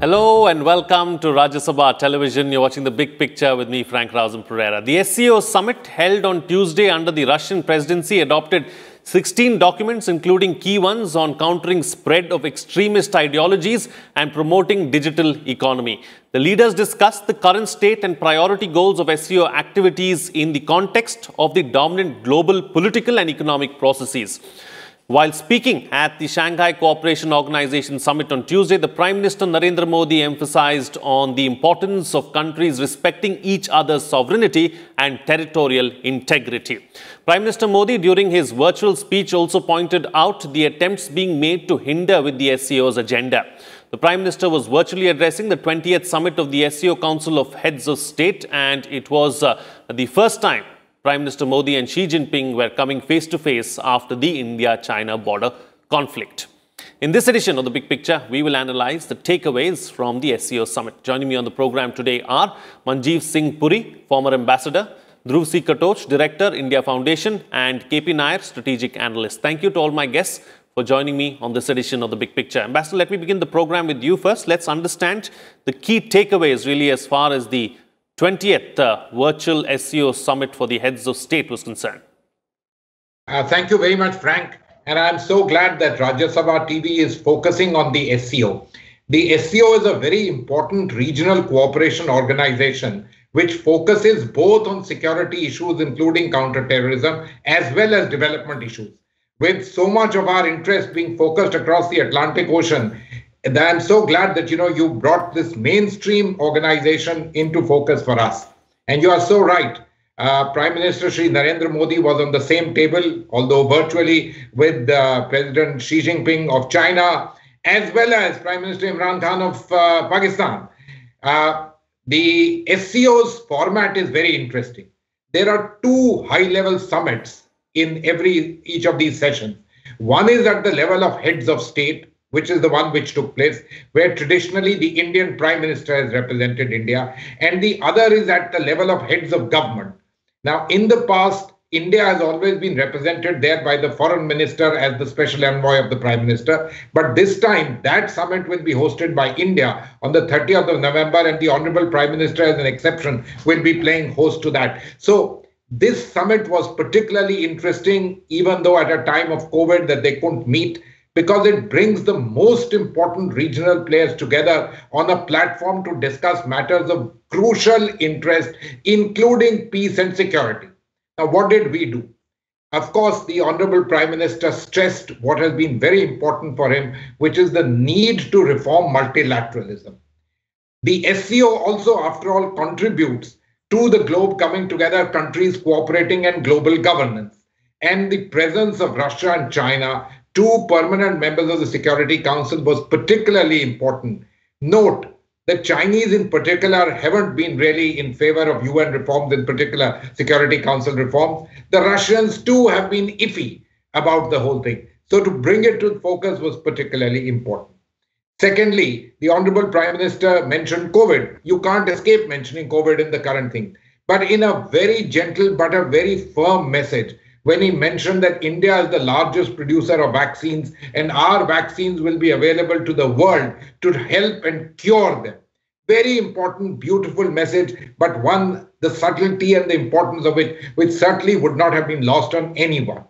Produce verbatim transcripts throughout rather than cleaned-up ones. Hello and welcome to Rajya Sabha Television. You're watching The Big Picture with me, Frank Rausan Pereira. The S C O summit held on Tuesday under the Russian presidency adopted sixteen documents, including key ones on countering spread of extremist ideologies and promoting digital economy. The leaders discussed the current state and priority goals of S C O activities in the context of the dominant global political and economic processes. While speaking at the Shanghai Cooperation Organization summit on Tuesday, the Prime Minister Narendra Modi emphasized on the importance of countries respecting each other's sovereignty and territorial integrity. Prime Minister Modi, during his virtual speech, also pointed out the attempts being made to hinder with the S C O's agenda. The Prime Minister was virtually addressing the twentieth summit of the S C O Council of Heads of State, and it was uh, the first time Prime Minister Modi and Xi Jinping were coming face-to-face after the India-China border conflict. In this edition of The Big Picture, we will analyze the takeaways from the S C O summit. Joining me on the program today are Manjeev Singh Puri, former ambassador, Dhruv C. Katoch, director, India Foundation, and K P Nayar, strategic analyst. Thank you to all my guests for joining me on this edition of The Big Picture. Ambassador, let me begin the program with you first. Let's understand the key takeaways really as far as the twentieth uh, virtual S C O summit for the heads of state was concerned. Uh, thank you very much, Frank. And I'm so glad that Rajya Sabha T V is focusing on the S C O. The S C O is a very important regional cooperation organization which focuses both on security issues, including counterterrorism, as well as development issues. With so much of our interest being focused across the Atlantic Ocean, and I'm so glad that, you know, you brought this mainstream organization into focus for us. And you are so right. Uh, Prime Minister Shri Narendra Modi was on the same table, although virtually, with uh, President Xi Jinping of China, as well as Prime Minister Imran Khan of uh, Pakistan. Uh, the S C O's format is very interesting. There are two high-level summits in every each of these sessions. One is at the level of heads of state, which is the one which took place, where traditionally the Indian Prime Minister has represented India, and the other is at the level of heads of government. Now, in the past, India has always been represented there by the Foreign Minister as the Special Envoy of the Prime Minister, but this time that summit will be hosted by India on the thirtieth of November, and the Honorable Prime Minister, as an exception, will be playing host to that. So this summit was particularly interesting, even though at a time of COVID that they couldn't meet, because it brings the most important regional players together on a platform to discuss matters of crucial interest, including peace and security. Now, what did we do? Of course, the Honorable Prime Minister stressed what has been very important for him, which is the need to reform multilateralism. The S C O also, after all, contributes to the globe coming together, countries cooperating, and global governance. And the presence of Russia and China, two permanent members of the Security Council, was particularly important. Note, the Chinese in particular haven't been really in favor of U N reforms, in particular Security Council reforms. The Russians too have been iffy about the whole thing. So to bring it to focus was particularly important. Secondly, the Honorable Prime Minister mentioned COVID. You can't escape mentioning COVID in the current thing. But in a very gentle but a very firm message, when he mentioned that India is the largest producer of vaccines and our vaccines will be available to the world to help and cure them. Very important, beautiful message, but one, the subtlety and the importance of it, which certainly would not have been lost on anyone.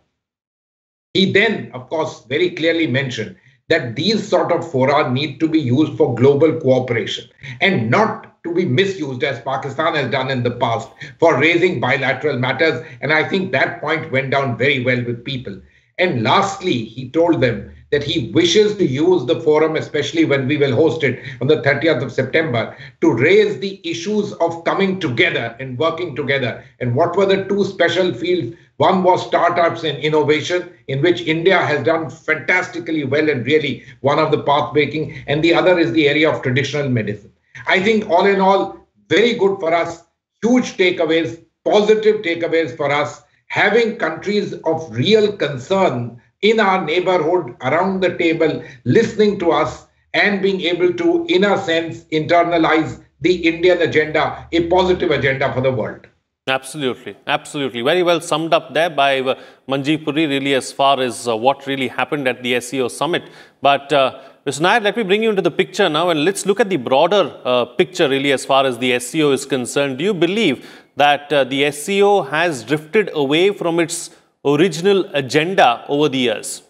He then, of course, very clearly mentioned that these sort of fora need to be used for global cooperation and not to be misused, as Pakistan has done in the past, for raising bilateral matters. And I think that point went down very well with people. And lastly, he told them that he wishes to use the forum, especially when we will host it on the thirtieth of September, to raise the issues of coming together and working together. And what were the two special fields? One was startups and innovation, in which India has done fantastically well and really one of the path-breaking, and the other is the area of traditional medicine. I think all in all, very good for us, huge takeaways, positive takeaways for us, having countries of real concern in our neighborhood around the table, listening to us and being able to, in a sense, internalize the Indian agenda, a positive agenda for the world. Absolutely, absolutely. Very well summed up there by Manjeev Puri, really, as far as uh, what really happened at the S C O summit. But uh, Mister Nair, let me bring you into the picture now and let's look at the broader uh, picture really as far as the S C O is concerned. Do you believe that uh, the S C O has drifted away from its original agenda over the years?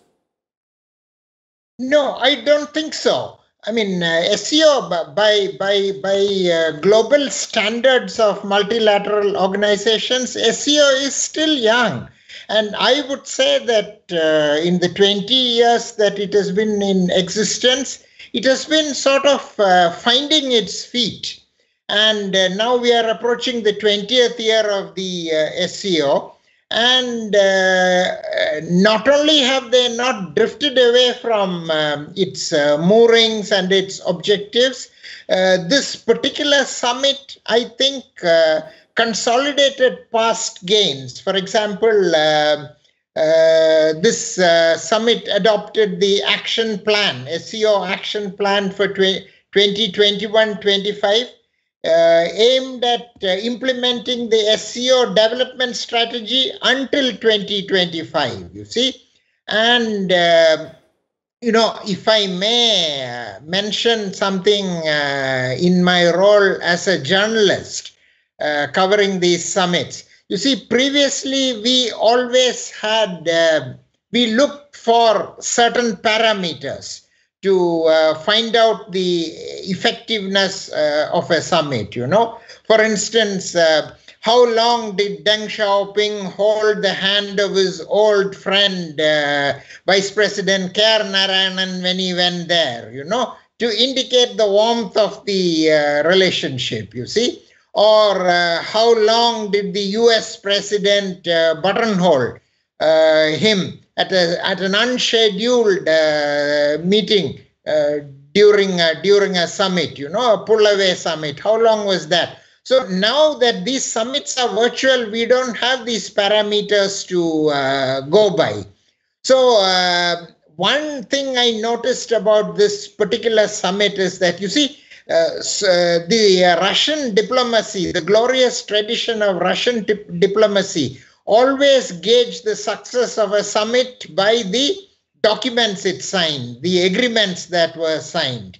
No, I don't think so. I mean, uh, S C O by by by uh, global standards of multilateral organizations, S C O is still young. And I would say that uh, in the twenty years that it has been in existence, it has been sort of uh, finding its feet. And uh, now we are approaching the twentieth year of the uh, S C O. And uh, not only have they not drifted away from um, its uh, moorings and its objectives, uh, this particular summit, I think, uh, consolidated past gains. For example, uh, uh, this uh, summit adopted the action plan, S C O action plan for twenty twenty-one twenty-five. Uh, aimed at uh, implementing the S C O development strategy until twenty twenty-five, you see. And, uh, you know, if I may uh, mention something uh, in my role as a journalist uh, covering these summits, you see, previously we always had, uh, we looked for certain parameters to uh, find out the effectiveness uh, of a summit, you know. For instance, uh, how long did Deng Xiaoping hold the hand of his old friend, uh, Vice President K. R. Narayanan, when he went there, you know, to indicate the warmth of the uh, relationship, you see. Or uh, how long did the U S President uh, buttonhole uh, him At, a, at an unscheduled uh, meeting uh, during, a, during a summit, you know, a pull-away summit. How long was that? So now that these summits are virtual, we don't have these parameters to uh, go by. So uh, one thing I noticed about this particular summit is that, you see, uh, so the Russian diplomacy, the glorious tradition of Russian diplomacy, always gauge the success of a summit by the documents it signed, the agreements that were signed.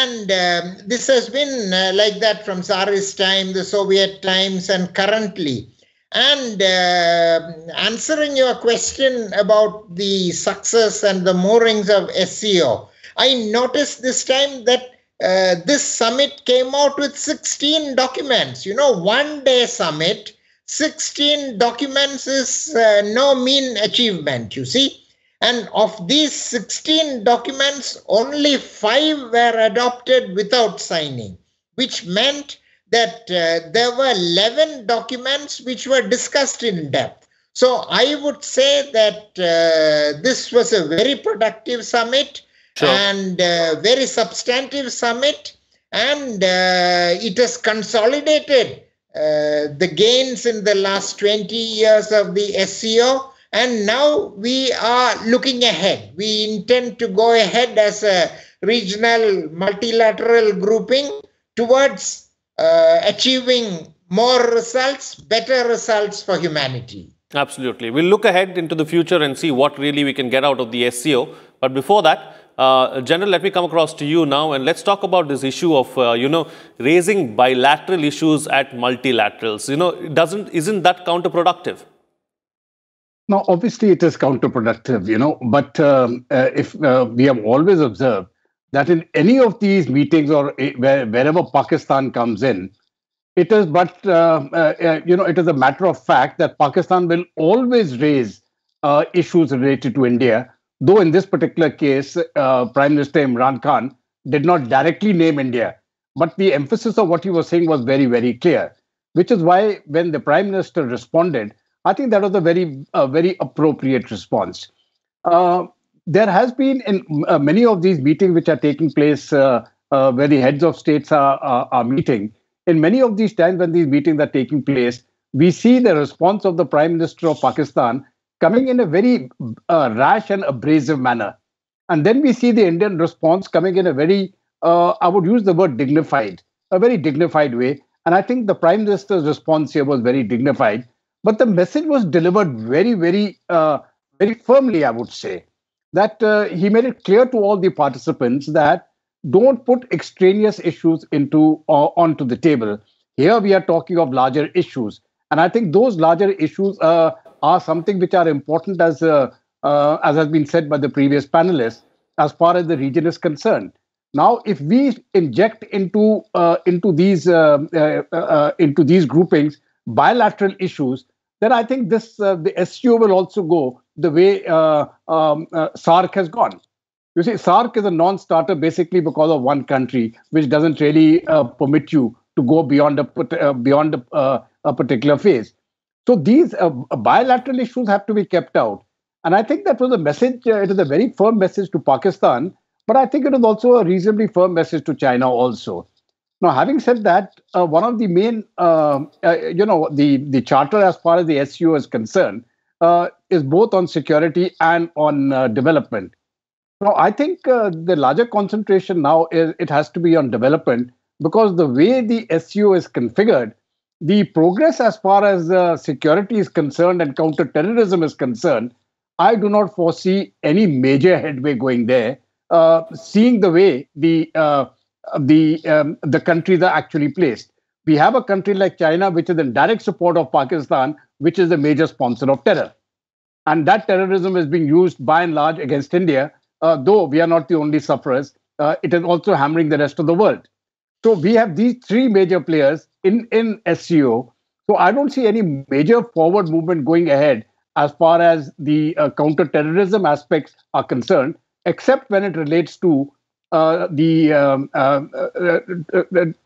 And um, this has been uh, like that from Tsarist time, the Soviet times, and currently. And uh, answering your question about the success and the moorings of S C O, I noticed this time that uh, this summit came out with sixteen documents, you know, one-day summit. sixteen documents is uh, no mean achievement, you see. And of these sixteen documents, only five were adopted without signing, which meant that uh, there were eleven documents which were discussed in depth. So I would say that uh, this was a very productive summit. Sure. And uh, very substantive summit, and uh, it has consolidated Uh, the gains in the last twenty years of the S C O, and now we are looking ahead. We intend to go ahead as a regional multilateral grouping towards uh, achieving more results, better results for humanity. Absolutely. We'll look ahead into the future and see what really we can get out of the S C O. But before that, Uh, General, let me come across to you now and let's talk about this issue of, uh, you know, raising bilateral issues at multilaterals. You know, doesn't, isn't that counterproductive? No, obviously it is counterproductive, you know, but um, uh, if uh, we have always observed that in any of these meetings or uh, wherever Pakistan comes in, it is but, uh, uh, you know, it is a matter of fact that Pakistan will always raise uh, issues related to India. Though in this particular case, uh, Prime Minister Imran Khan did not directly name India, but the emphasis of what he was saying was very, very clear, which is why when the Prime Minister responded, I think that was a very, uh, very appropriate response. Uh, there has been in uh, many of these meetings which are taking place uh, uh, where the heads of states are, are, are meeting. In many of these times when these meetings are taking place, we see the response of the Prime Minister of Pakistan coming in a very uh, rash and abrasive manner. And then we see the Indian response coming in a very, uh, I would use the word dignified, a very dignified way. And I think the Prime Minister's response here was very dignified. But the message was delivered very, very, uh, very firmly, I would say, that uh, he made it clear to all the participants that don't put extraneous issues into uh, onto the table. Here we are talking of larger issues. And I think those larger issues uh, are something which are important, as uh, uh, as has been said by the previous panelists, as far as the region is concerned. Now, if we inject into uh, into these uh, uh, uh, into these groupings bilateral issues, then I think this uh, the S G O will also go the way uh, um, uh, SAARC has gone. You see, SAARC is a non-starter basically because of one country, which doesn't really uh, permit you to go beyond a uh, beyond a, uh, a particular phase. So these uh, bilateral issues have to be kept out. And I think that was a message, uh, it is a very firm message to Pakistan, but I think it is also a reasonably firm message to China also. Now, having said that, uh, one of the main, uh, uh, you know, the, the charter as far as the S G O is concerned uh, is both on security and on uh, development. Now, I think uh, the larger concentration now is it has to be on development, because the way the S G O is configured, the progress as far as uh, security is concerned and counterterrorism is concerned, I do not foresee any major headway going there, uh, seeing the way the uh, the um, the countries are actually placed. We have a country like China, which is in direct support of Pakistan, which is the major sponsor of terror. And that terrorism is being used by and large against India, uh, though we are not the only sufferers. Uh, it is also hammering the rest of the world. So we have these three major players in, in S G O. So I don't see any major forward movement going ahead as far as the uh, counter-terrorism aspects are concerned, except when it relates to uh, the um, uh, uh,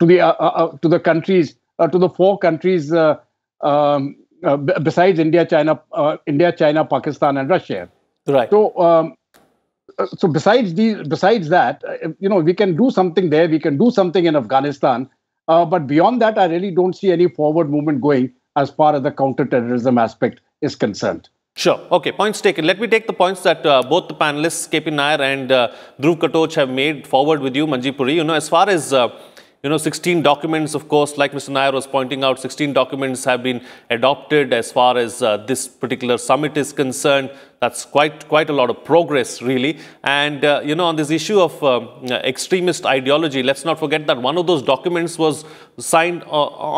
to the uh, uh, to the countries uh, to the four countries uh, um, uh, besides India, China, uh, India, China, Pakistan, and Russia. Right. So, um, so besides these, besides that, you know, we can do something there. We can do something in Afghanistan, uh, but beyond that, I really don't see any forward movement going as far as the counter-terrorism aspect is concerned. Sure. Okay. Points taken. Let me take the points that uh, both the panelists, K P Nayar and uh, Dhruv Katoch, have made forward with you, Manjeev Puri. You know, as far as, uh, you know, sixteen documents, of course, like Mister Nayar was pointing out, sixteen documents have been adopted as far as uh, this particular summit is concerned. That's quite, quite a lot of progress, really. And, uh, you know, on this issue of um, extremist ideology, let's not forget that one of those documents was signed uh,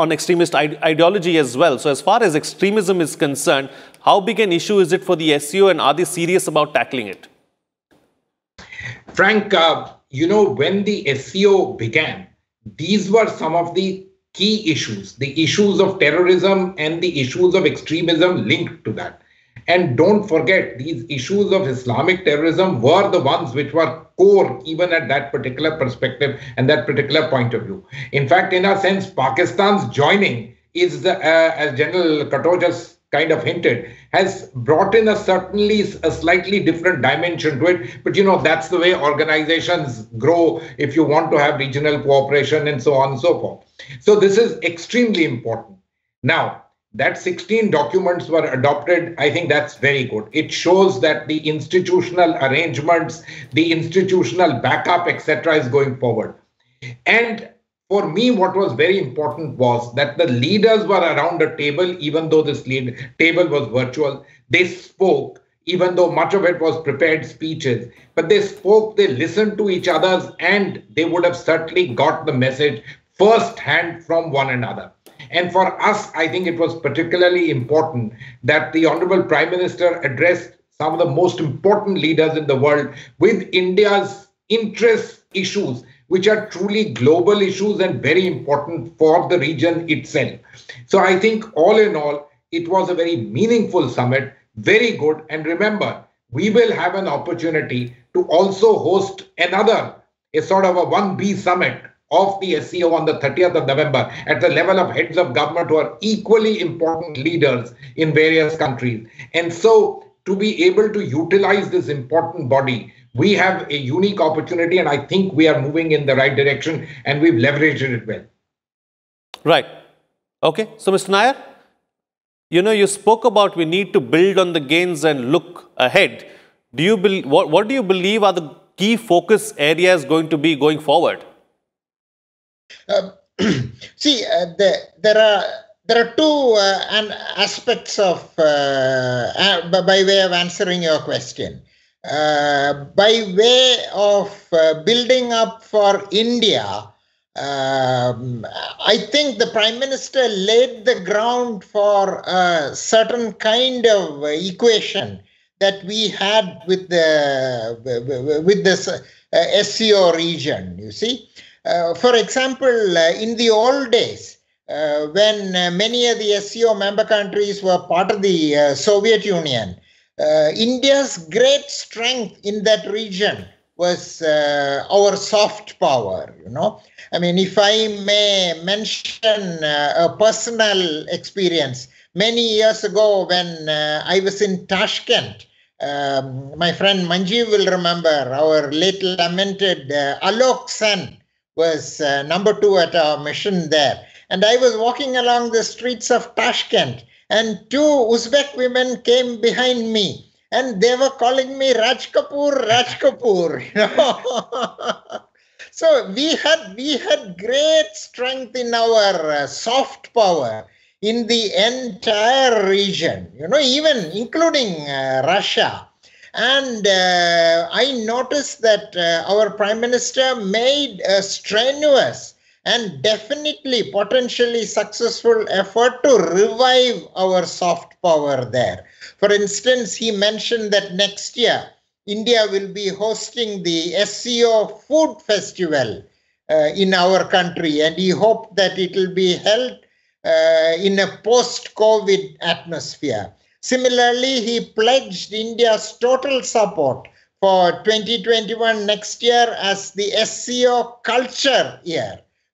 on extremist ide ideology as well. So as far as extremism is concerned, how big an issue is it for the S G O, and are they serious about tackling it? Frank, uh, you know, when the S G O began, these were some of the key issues, the issues of terrorism and the issues of extremism linked to that. And don't forget, these issues of Islamic terrorism were the ones which were core even at that particular perspective and that particular point of view. In fact, in a sense, Pakistan's joining is, the, uh, as General Katoch has kind of hinted, has brought in a certainly a slightly different dimension to it. But, you know, that's the way organizations grow if you want to have regional cooperation and so on and so forth. So this is extremely important. Now, that sixteen documents were adopted, I think that's very good. It shows that the institutional arrangements, the institutional backup, et cetera is going forward. And for me, what was very important was that the leaders were around the table, even though this lead table was virtual. They spoke, even though much of it was prepared speeches. But they spoke, they listened to each other's, and they would have certainly got the message firsthand from one another. And for us, I think it was particularly important that the Honorable Prime Minister addressed some of the most important leaders in the world with India's interest issues, which are truly global issues and very important for the region itself. So I think all in all, it was a very meaningful summit, very good. And remember, we will have an opportunity to also host another, a sort of a one B summit of the S G O on the thirtieth of November at the level of heads of government who are equally important leaders in various countries. And so to be able to utilize this important body, we have a unique opportunity, and I think we are moving in the right direction and we've leveraged it well. Right. Okay. So, Mister Nayar, you know, you spoke about we need to build on the gains and look ahead. Do you believe, what, what do you believe are the key focus areas going to be going forward? Uh, see, uh, the, there are there are two uh, an aspects of uh, uh, by way of answering your question. uh, by way of uh, building up for India, um, I think the Prime Minister laid the ground for a certain kind of equation that we had with the with this uh, S C O region. You see, uh, for example, uh, in the old days, Uh, when uh, many of the S C O member countries were part of the uh, Soviet Union, uh, India's great strength in that region was uh, our soft power, you know. I mean, if I may mention uh, a personal experience, many years ago when uh, I was in Tashkent, um, my friend Manjeev will remember, our late lamented uh, Alok Sen was uh, number two at our mission there. And I was walking along the streets of Tashkent, and two Uzbek women came behind me, and they were calling me Raj Kapoor, Raj Kapoor. You know? So we had we had great strength in our uh, soft power in the entire region, you know, even including uh, Russia. And uh, I noticed that uh, our Prime Minister made a strenuous and definitely potentially successful effort to revive our soft power there. For instance, he mentioned that next year, India will be hosting the S C O Food Festival uh, in our country, and he hoped that it will be held uh, in a post-COVID atmosphere. Similarly, he pledged India's total support for twenty twenty-one next year as the S C O Culture Year,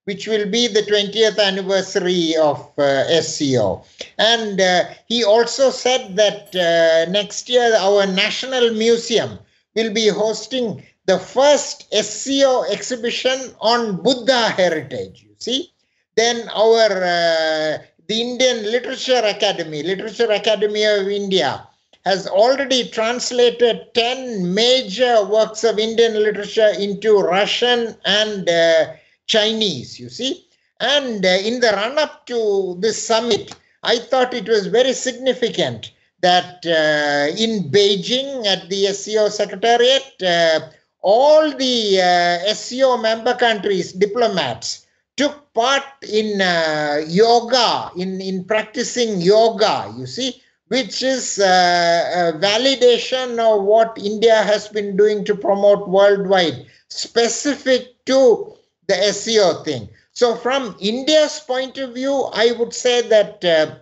which will be the twentieth anniversary of uh, S C O. And uh, he also said that uh, next year our National Museum will be hosting the first S C O exhibition on Buddha heritage, you see. Then our, uh, the Indian Literature Academy, Literature Academy of India, has already translated ten major works of Indian literature into Russian and uh, Chinese, you see. And uh, in the run-up to this summit, I thought it was very significant that uh, in Beijing at the S C O Secretariat, uh, all the uh, S C O member countries' diplomats took part in uh, yoga, in, in practicing yoga, you see, which is uh, a validation of what India has been doing to promote worldwide, specific to the S C O thing. So from India's point of view, I would say that uh,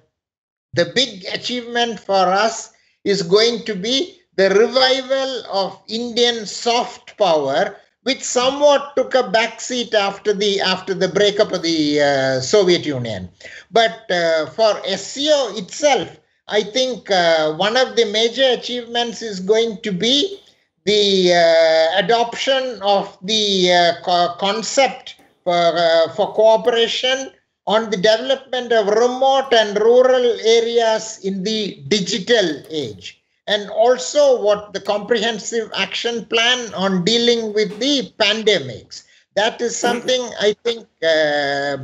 the big achievement for us is going to be the revival of Indian soft power, which somewhat took a backseat after the after the breakup of the uh, Soviet Union. But uh, for S C O itself, I think uh, one of the major achievements is going to be the uh, adoption of the uh, co concept for, uh, for cooperation on the development of remote and rural areas in the digital age. And also what the comprehensive action plan on dealing with the pandemics. That is something I think, uh,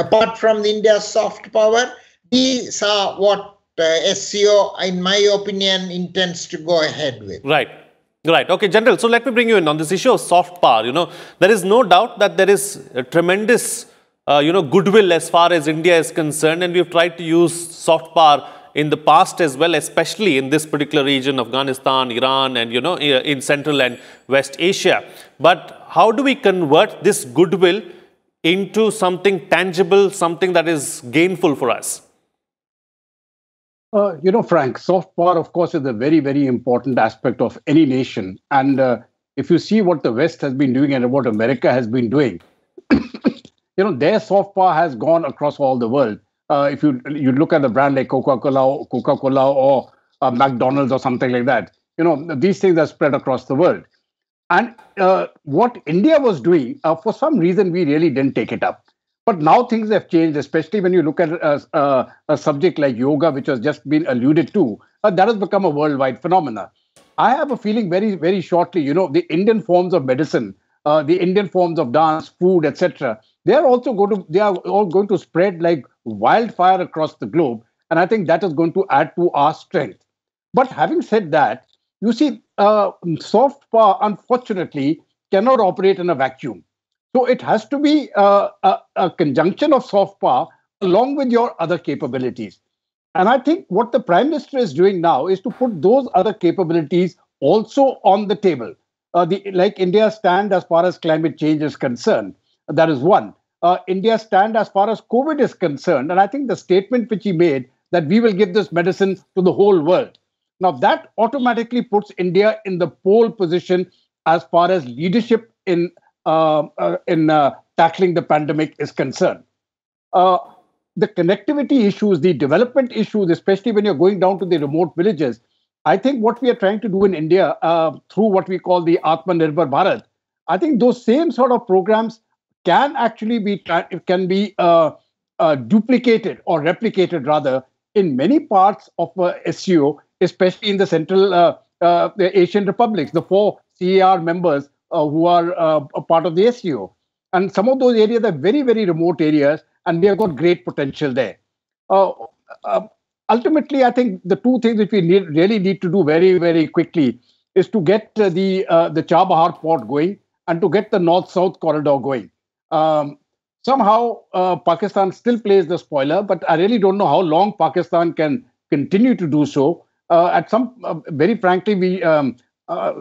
apart from the India's soft power, these are what uh, S C O, in my opinion, intends to go ahead with. Right. Right. Okay, General. So let me bring you in on this issue of soft power. You know, there is no doubt that there is a tremendous, uh, you know, goodwill as far as India is concerned. And we've tried to use soft power in the past as well, especially in this particular region, Afghanistan, Iran, and, you know, in Central and West Asia. But how do we convert this goodwill into something tangible, something that is gainful for us? Uh, you know, Frank, soft power, of course, is a very, very important aspect of any nation. And uh, if you see what the West has been doing and what America has been doing, you know, their soft power has gone across all the world. Uh, if you you look at the brand like Coca-Cola or Coca-Cola or uh, McDonald's or something like that, you know, these things are spread across the world. And uh, what India was doing, uh, for some reason, we really didn't take it up. But now things have changed, especially when you look at a, a, a subject like yoga, which has just been alluded to. Uh, that has become a worldwide phenomenon. I have a feeling very, very shortly, you know, the Indian forms of medicine, uh, the Indian forms of dance, food, et cetera, they are also going to, they are all going to spread like wildfire across the globe. And I think that is going to add to our strength. But having said that, You see, uh, soft power, unfortunately, cannot operate in a vacuum. So it has to be uh, a, a conjunction of soft power along with your other capabilities. And I think what the Prime Minister is doing now is to put those other capabilities also on the table. Uh, the, like India's stand as far as climate change is concerned, that is one. Uh, India's stand as far as COVID is concerned, and I think the statement which he made that we will give this medicine to the whole world. Now that automatically puts India in the pole position as far as leadership in uh, uh, in uh, tackling the pandemic is concerned. Uh, the connectivity issues, the development issues, especially when you're going down to the remote villages, I think what we are trying to do in India uh, through what we call the Atmanirbhar Bharat, I think those same sort of programs can actually be can be uh, uh, duplicated or replicated rather in many parts of uh, S C O, especially in the central uh, uh, the Asian republics, the four C A R members uh, who are uh, a part of the S C O, and some of those areas are very very remote areas, and we have got great potential there. Uh, uh, Ultimately, I think the two things which we need, really need to do very, very quickly is to get uh, the uh, the Chabahar port going and to get the north-south corridor going. Um, somehow, uh, Pakistan still plays the spoiler, but I really don't know how long Pakistan can continue to do so. Uh, at some, uh, very frankly, we um, uh,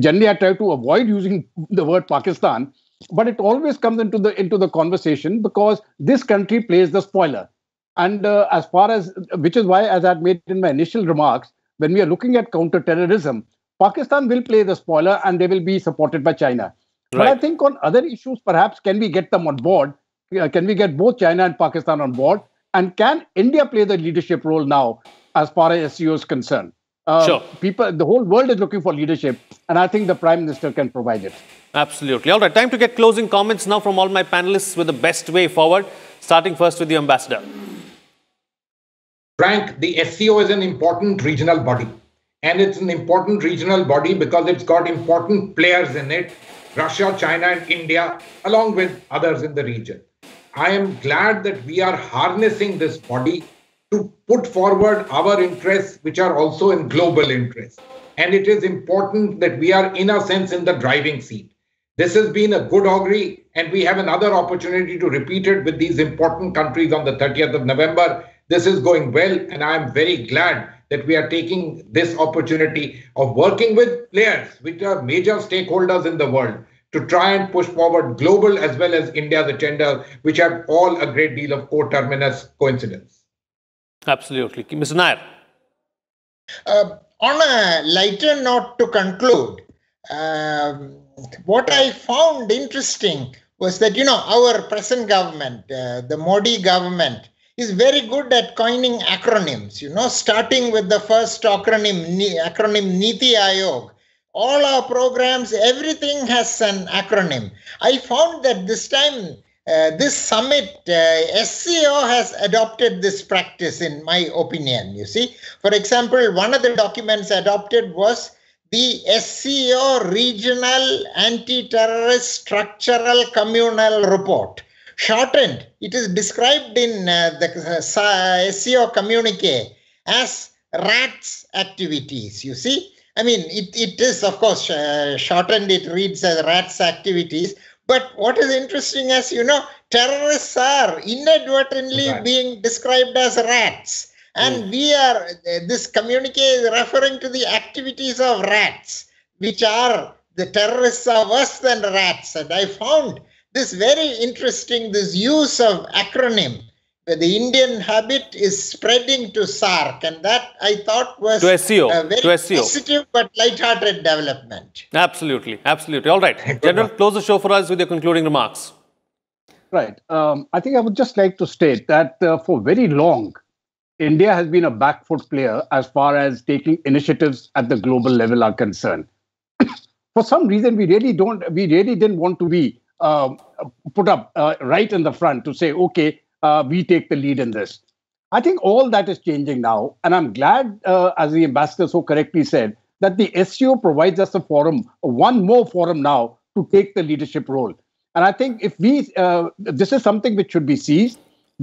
generally I try to avoid using the word Pakistan, but it always comes into the into the conversation because this country plays the spoiler. And uh, as far as, which is why, as I had made in my initial remarks, when we are looking at counter-terrorism, Pakistan will play the spoiler and they will be supported by China. Right. But I think on other issues, perhaps, can we get them on board? Uh, can we get both China and Pakistan on board? And can India play the leadership role now, as far as S C O is concerned? Uh, sure. People, the whole world is looking for leadership, and I think the Prime Minister can provide it. Absolutely. All right, time to get closing comments now from all my panelists with the best way forward, starting first with the Ambassador. Frank, the S C O is an important regional body, and it's an important regional body because it's got important players in it, Russia, China and India, along with others in the region. I am glad that we are harnessing this body to put forward our interests, which are also in global interest. And it is important that we are, in a sense, in the driving seat. This has been a good augury, and we have another opportunity to repeat it with these important countries on the thirtieth of November. This is going well, and I am very glad that we are taking this opportunity of working with players, which are major stakeholders in the world, to try and push forward global as well as India's agenda, which have all a great deal of coterminous coincidence. Absolutely. Mister Nair. Uh, on a lighter note to conclude, uh, what I found interesting was that, you know, our present government, uh, the Modi government, is very good at coining acronyms, you know, starting with the first acronym, acronym Niti Aayog. All our programs, everything has an acronym. I found that this time, uh, this summit, uh, S C O has adopted this practice, in my opinion, you see. For example, one of the documents adopted was the S C O Regional Anti-Terrorist Structural Communal Report. Shortened, it is described in uh, the uh, S C O communique as RATS activities, you see. I mean, it, it is, of course, uh, shortened, it reads as RATS activities. But what is interesting is, you know, terrorists are inadvertently right. being described as RATS. And mm. we are, uh, this communique is referring to the activities of RATS, which are, the terrorists are worse than RATS. And I found this very interesting, this use of acronym, the Indian habit is spreading to SAARC, and that I thought was to S C O, a very to S C O. Positive but light-hearted development. Absolutely, absolutely. All right, General, close the show for us with your concluding remarks. Right. Um, I think I would just like to state that uh, for very long, India has been a back-foot player as far as taking initiatives at the global level are concerned. For some reason, we really don't, we really didn't want to be Uh, put up uh, right in the front to say, okay, uh, we take the lead in this. I think all that is changing now. And I'm glad, uh, as the Ambassador so correctly said, that the S C O provides us a forum, one more forum now to take the leadership role. And I think if we, uh, this is something which should be seized.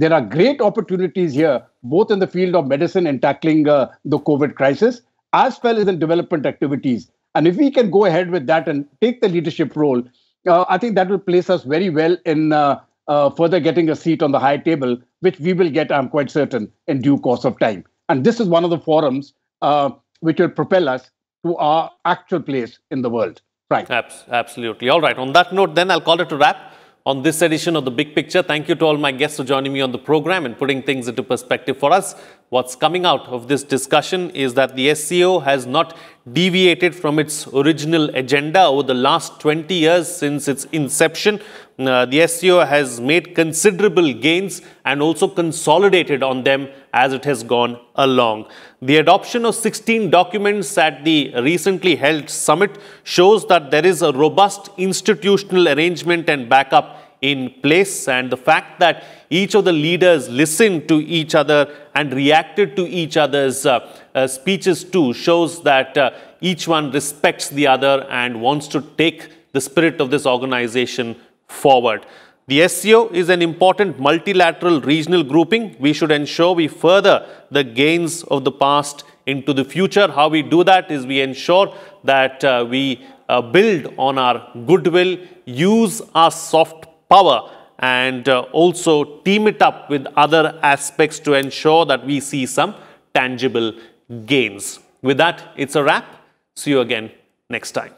There are great opportunities here, both in the field of medicine and tackling uh, the COVID crisis, as well as in development activities. And if we can go ahead with that and take the leadership role, uh, I think that will place us very well in uh, uh, further getting a seat on the high table, which we will get, I'm quite certain, in due course of time. And this is one of the forums uh, which will propel us to our actual place in the world. Right. Absolutely. All right. On that note, then I'll call it a wrap on this edition of The Big Picture. Thank you to all my guests for joining me on the program and putting things into perspective for us. What's coming out of this discussion is that the S C O has not deviated from its original agenda over the last twenty years since its inception. Uh, the S C O has made considerable gains and also consolidated on them as it has gone along. The adoption of sixteen documents at the recently held summit shows that there is a robust institutional arrangement and backup in place, and the fact that each of the leaders listened to each other and reacted to each other's uh, uh, speeches too shows that uh, each one respects the other and wants to take the spirit of this organization forward. The S C O is an important multilateral regional grouping. We should ensure we further the gains of the past into the future. How we do that is we ensure that uh, we uh, build on our goodwill, use our soft power, and uh, also team it up with other aspects to ensure that we see some tangible gains. With that, it's a wrap. See you again next time.